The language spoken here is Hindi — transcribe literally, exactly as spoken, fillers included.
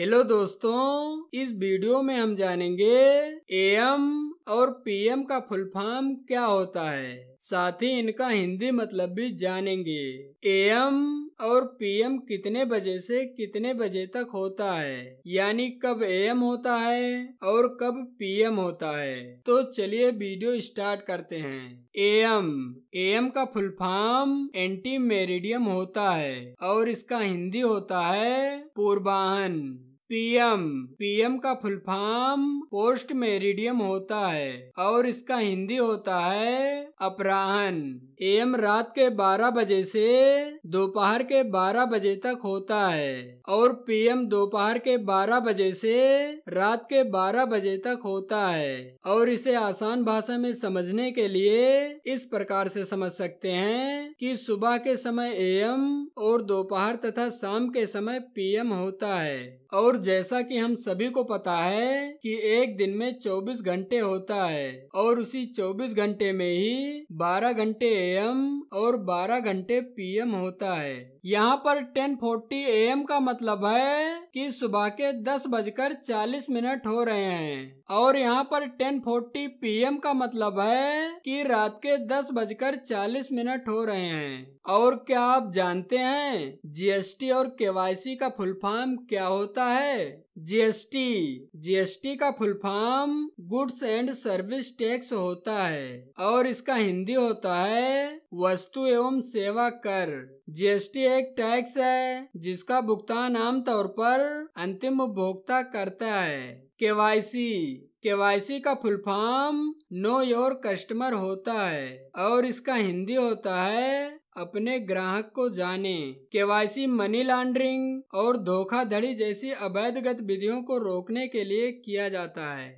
हेलो दोस्तों, इस वीडियो में हम जानेंगे एएम और पीएम का फुल फॉर्म क्या होता है, साथ ही इनका हिंदी मतलब भी जानेंगे। एएम और पीएम कितने बजे से कितने बजे तक होता है, यानी कब एएम होता है और कब पीएम होता है। तो चलिए वीडियो स्टार्ट करते हैं। एएम एएम का फुल फॉर्म एंटी मेरिडियम होता है और इसका हिंदी होता है पूर्वाहन। पीएम पीएम का फुल फॉर्म पोस्ट मेरिडियम होता है और इसका हिंदी होता है अपराहन। एएम रात के बारह बजे से दोपहर के बारह बजे तक होता है और पीएम दोपहर के बारह बजे से रात के बारह बजे तक होता है। और इसे आसान भाषा में समझने के लिए इस प्रकार से समझ सकते हैं कि सुबह के समय एएम और दोपहर तथा शाम के समय पीएम होता है। और जैसा कि हम सभी को पता है कि एक दिन में चौबीस घंटे होता है और उसी चौबीस घंटे में ही बारह घंटे एएम और बारह घंटे पीएम होता है। यहाँ पर टेन फोर्टी एएम का मतलब है कि सुबह के दस बजकर चालीस मिनट हो रहे हैं और यहाँ पर टेन फोर्टी पीएम का मतलब है कि रात के दस बजकर चालीस मिनट हो रहे हैं। और क्या आप जानते हैं जीएसटी और केवाईसी का फुल फॉर्म क्या होता है? जीएसटी जीएसटी का full form goods and service tax होता है और इसका हिंदी होता है वस्तु एवं सेवा कर। जीएसटी एक टैक्स है जिसका भुगतान आमतौर पर अंतिम उपभोक्ता करता है। केवाईसी केवाईसी का full form know your customer होता है और इसका हिंदी होता है अपने ग्राहक को जाने। केवाईसी मनी लॉन्ड्रिंग और धोखाधड़ी जैसी अवैध गतिविधियों को रोकने के लिए किया जाता है।